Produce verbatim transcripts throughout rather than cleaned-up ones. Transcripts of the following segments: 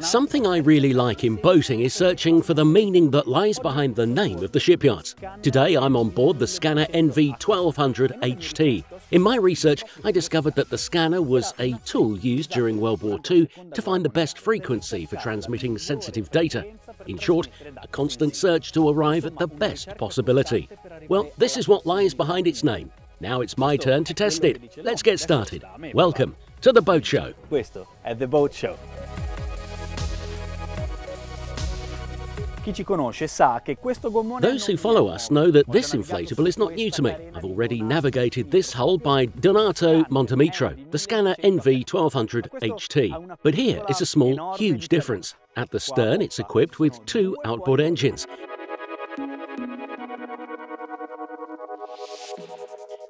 Something I really like in boating is searching for the meaning that lies behind the name of the shipyards. Today I'm on board the Scanner Envy twelve hundred H T. In my research, I discovered that the scanner was a tool used during World War Two to find the best frequency for transmitting sensitive data. In short, a constant search to arrive at the best possibility. Well, this is what lies behind its name. Now it's my turn to test it. Let's get started. Welcome to The Boat Show. Questo è The Boat Show. Those who follow us know that this inflatable is not new to me. I've already navigated this hole by Donato Montemitro, the Scanner Envy twelve hundred H T. But here is a small, huge difference. At the stern, it's equipped with two outboard engines.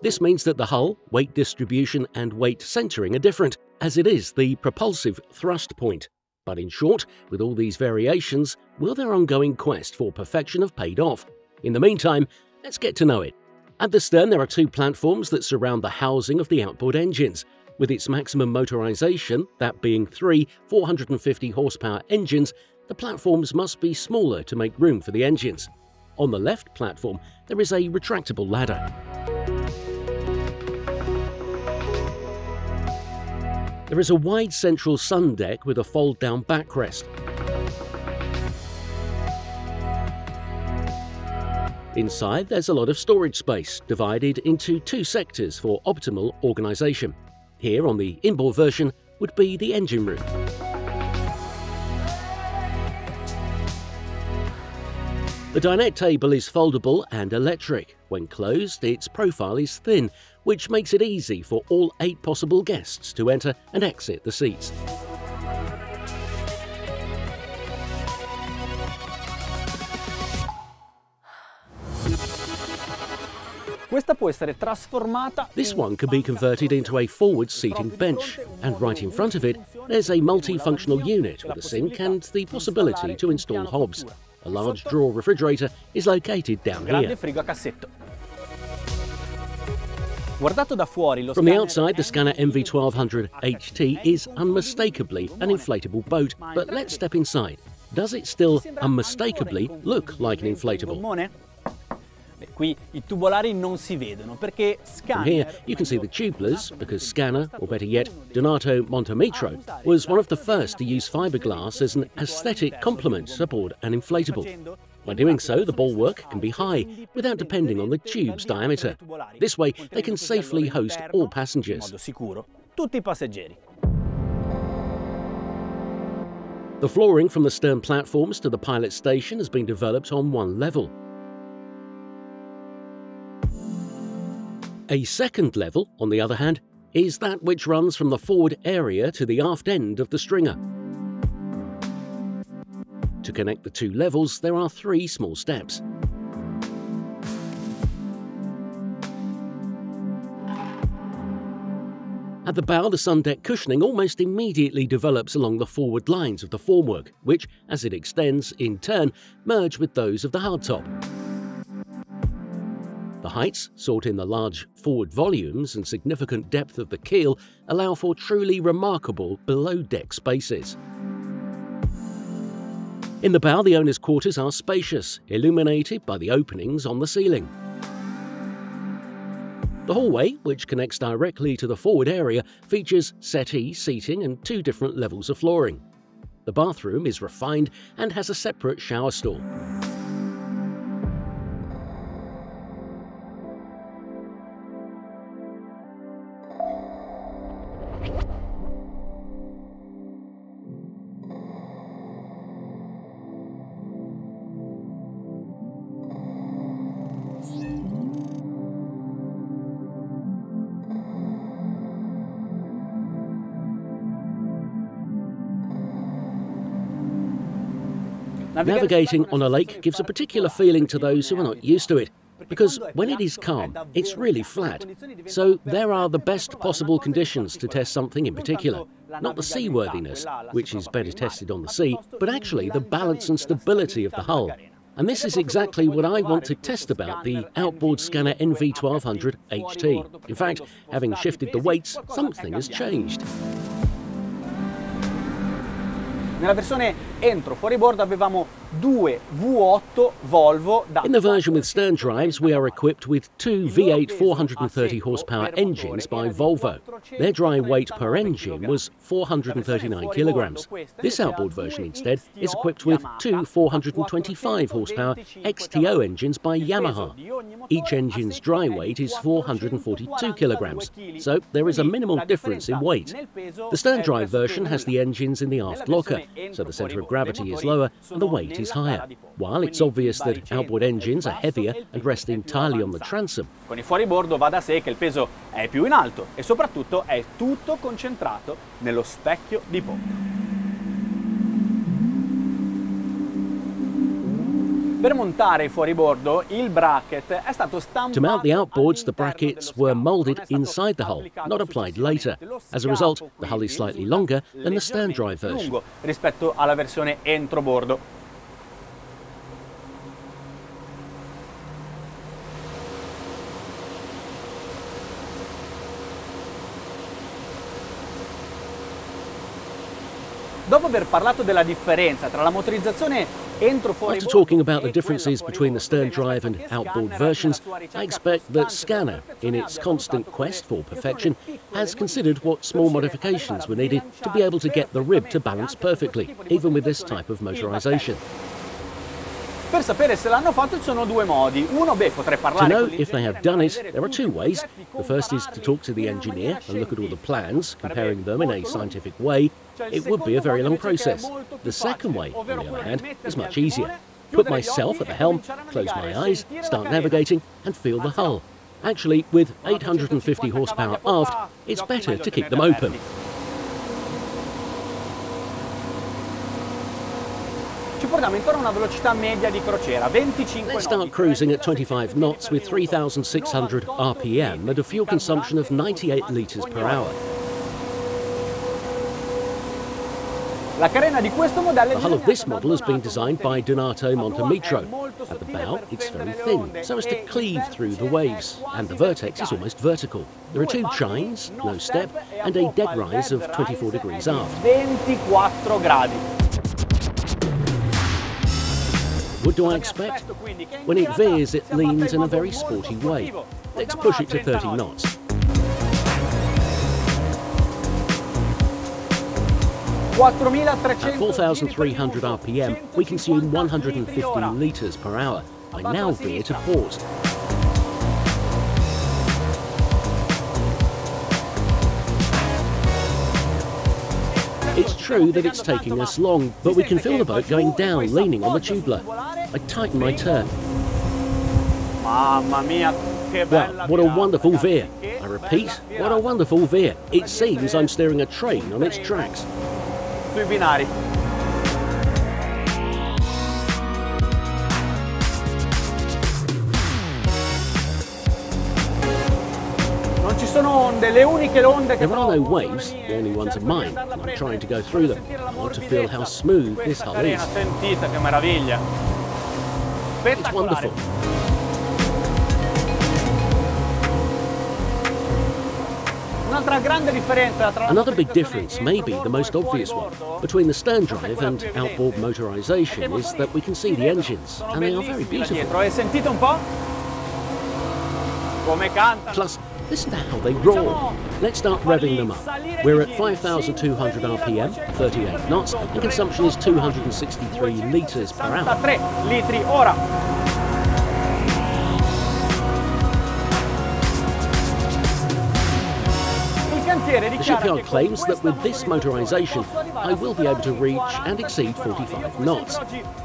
This means that the hull, weight distribution and weight centering are different, as it is the propulsive thrust point. But in short, with all these variations, will their ongoing quest for perfection have paid off? In the meantime, let's get to know it. At the stern, there are two platforms that surround the housing of the outboard engines, with its maximum motorization, that being three four hundred fifty horsepower engines. The platforms must be smaller to make room for the engines. On the left platform, there is a retractable ladder. There is a wide central sun deck with a fold-down backrest. Inside, there's a lot of storage space, divided into two sectors for optimal organization. Here, on the inboard version, would be the engine room. The dinette table is foldable and electric. When closed, its profile is thin, which makes it easy for all eight possible guests to enter and exit the seats. This one can be converted into a forward seating bench, and right in front of it, there's a multifunctional unit with a sink and the possibility to install hobs. A large drawer refrigerator is located down here. From the outside, the Scanner Envy twelve hundred H T is unmistakably an inflatable boat, but let's step inside. Does it still unmistakably look like an inflatable? From here, you can see the tubulars, because Scanner, or better yet, Donato Montemitro, was one of the first to use fiberglass as an aesthetic complement aboard an inflatable. By doing so, the bulwark can be high, without depending on the tube's diameter. This way, they can safely host all passengers. The flooring from the stern platforms to the pilot station has been developed on one level. A second level, on the other hand, is that which runs from the forward area to the aft end of the stringer. To connect the two levels, there are three small steps. At the bow, the sun deck cushioning almost immediately develops along the forward lines of the formwork, which, as it extends, in turn, merge with those of the hardtop. The heights, sought in the large forward volumes and significant depth of the keel, allow for truly remarkable below-deck spaces. In the bow, the owner's quarters are spacious, illuminated by the openings on the ceiling. The hallway, which connects directly to the forward area, features settee, seating and two different levels of flooring. The bathroom is refined and has a separate shower stall. Navigating on a lake gives a particular feeling to those who are not used to it, because when it is calm, it's really flat. So there are the best possible conditions to test something in particular. not the seaworthiness, which is better tested on the sea, but actually the balance and stability of the hull. And this is exactly what I want to test about the outboard Scanner Envy twelve hundred H T. In fact, having shifted the weights, something has changed. Nella versione entro fuori bordo avevamo due V eight Volvo. In the version with stern drives, we are equipped with two V eight four hundred thirty horsepower engines by Volvo. Their dry weight per engine was four hundred thirty-nine kilograms. This outboard version instead is equipped with two four hundred twenty-five horsepower X T O engines by Yamaha. Each engine's dry weight is four hundred forty-two kilograms, so there is a minimal difference in weight. The stern drive version has the engines in the aft locker, so the centre of gravity is lower and the weight is higher. While it's obvious that outboard engines are heavier and rest entirely on the transom, con il fuoribordo va da sé che il peso è più in alto e soprattutto è tutto concentrato nello specchio di ponte. Per montare il fuoribordo, il bracket è stato stampato. To mount the outboards, the brackets were molded inside the hull, not applied later. As a result, the hull is slightly longer than the stern drive version rispetto alla versione entrobordo. After talking about the differences between the stern drive and outboard versions, I expect that Scanner, in its constant quest for perfection, has considered what small modifications were needed to be able to get the rib to balance perfectly, even with this type of motorization. Per sapere se l'hanno fatto ci sono due modi. Uno, beh, potrei parlare. To know if they have done it, there are two ways. The first is to talk to the engineer and look at all the plans, comparing them in a scientific way. It would be a very long process. The second way, on the other hand, is much easier. Put myself at the helm, close my eyes, start navigating, and feel the hull. Actually, with eight hundred fifty horsepower aft, it's better to keep them open. Let's start cruising at twenty-five knots with three thousand six hundred R P M and a fuel consumption of ninety-eight litres per hour. The hull of this model has been designed by Donato Montemitro. At the bow, it's very thin, so as to cleave through the waves, and the vertex is almost vertical. There are two chines, no step, and a dead rise of twenty-four degrees aft. What do I expect? When it veers, it leans in a very sporty way. Let's push it to thirty knots. At four thousand three hundred R P M, we consume one hundred fifteen litres per hour. I now veer to port. It's true that it's taking us long, but we can feel the boat going down, leaning on the tubular. I tighten my turn. Well, what a wonderful veer. I repeat, what a wonderful veer. It seems I'm steering a train on its tracks. There are no waves, the only ones are mine, and I'm trying to go through them. I want to feel how smooth this hull is. It's wonderful. Another big difference, maybe the most obvious one, between the stern drive and outboard motorization is that we can see the engines, and they are very beautiful. Plus, listen to how they roar. Let's start revving them up. We're at five thousand two hundred R P M, thirty-eight knots, and consumption is two hundred sixty-three litres per hour. The shipyard claims that with this motorization, I will be able to reach and exceed forty-five knots.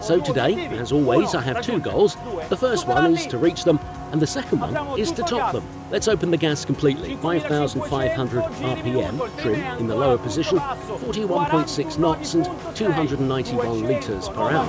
So today, as always, I have two goals. The first one is to reach them, and the second one is to top them. Let's open the gas completely. five thousand five hundred R P M, trim in the lower position, forty-one point six knots and two hundred ninety-one litres per hour.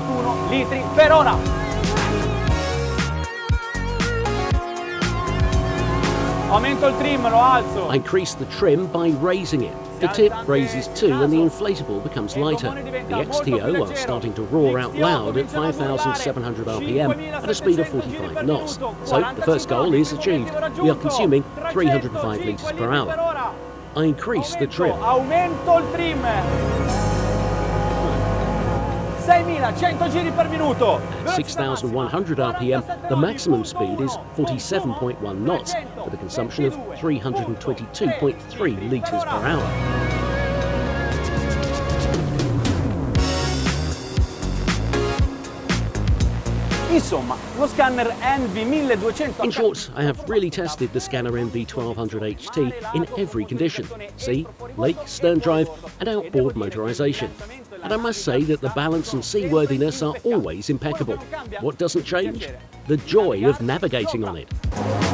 Aumento il trim, lo alzo. I increase the trim by raising it. The tip raises too and the inflatable becomes lighter. The X T O, while starting to roar out loud at five thousand seven hundred R P M at a speed of forty-five knots. So the first goal is achieved. We are consuming three hundred five litres per hour. I increase the trim. Aumento il trim. six thousand one hundred giri per minuto. At six thousand one hundred R P M, the maximum speed is forty-seven point one knots, with a consumption of three hundred twenty-two point three litres per hour. In short, I have really tested the Scanner Envy twelve hundred H T in every condition, sea, lake, stern drive and outboard motorization. And I must say that the balance and seaworthiness are always impeccable. What doesn't change? The joy of navigating on it.